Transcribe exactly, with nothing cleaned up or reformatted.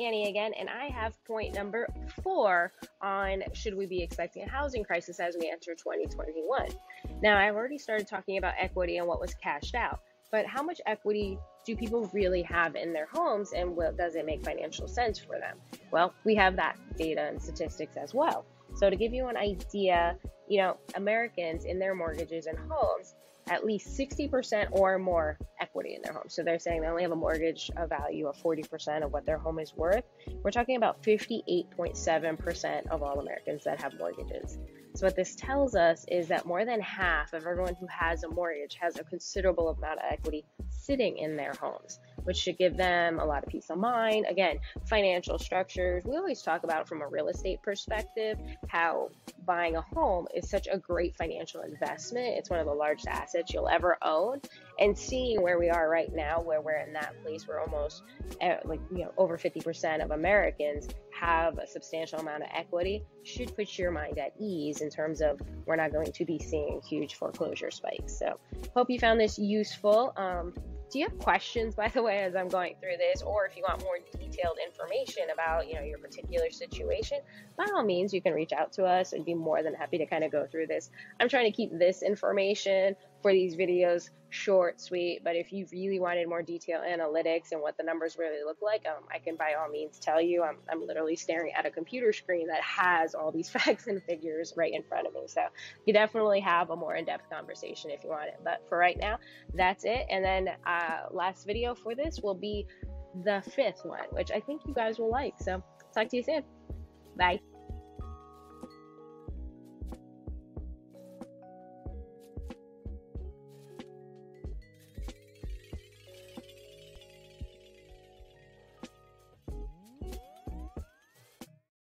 Annie again, and I have point number four on should we be expecting a housing crisis as we enter twenty twenty-one. Now, I've already started talking about equity and what was cashed out, but how much equity do people really have in their homes, and will, does it make financial sense for them? Well, we have that data and statistics as well. So to give you an idea, you know, Americans in their mortgages and homes, at least sixty percent or more equity in their home. So they're saying they only have a mortgage a value of forty percent of what their home is worth. We're talking about fifty-eight point seven percent of all Americans that have mortgages. So what this tells us is that more than half of everyone who has a mortgage has a considerable amount of equity sitting in their homes, which should give them a lot of peace of mind. Again, financial structures, we always talk about from a real estate perspective, how buying a home is such a great financial investment. It's one of the largest assets you'll ever own. And seeing where we are right now, where we're in that place where almost like, you know, over fifty percent of Americans have a substantial amount of equity should put your mind at ease in terms of we're not going to be seeing huge foreclosure spikes. So hope you found this useful. Um, do you have questions, by the way, as I'm going through this, or if you want more detailed information about, you know, your particular situation, by all means, you can reach out to us. I'd be more than happy to kind of go through this. I'm trying to keep this information for these videos short, sweet, but if you really wanted more detailed analytics and what the numbers really look like, um, I can by all means tell you. I'm, I'm literally staring at a computer screen that has all these facts and figures right in front of me. So you definitely have a more in-depth conversation if you want it. But for right now, that's it. And then uh, last video for this will be the fifth one, which I think you guys will like. So talk to you soon. Bye.